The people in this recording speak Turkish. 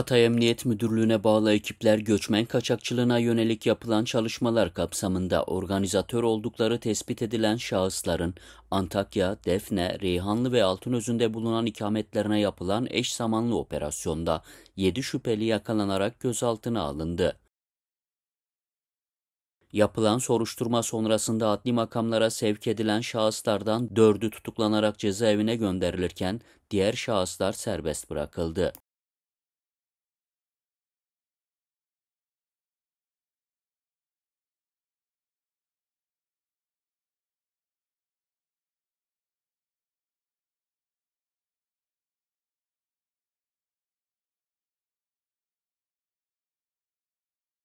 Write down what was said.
Hatay Emniyet Müdürlüğü'ne bağlı ekipler göçmen kaçakçılığına yönelik yapılan çalışmalar kapsamında organizatör oldukları tespit edilen şahısların Antakya, Defne, Reyhanlı ve Altınözü'nde bulunan ikametlerine yapılan eş zamanlı operasyonda 7 şüpheli yakalanarak gözaltına alındı. Yapılan soruşturma sonrasında adli makamlara sevk edilen şahıslardan 4'ü tutuklanarak cezaevine gönderilirken diğer şahıslar serbest bırakıldı.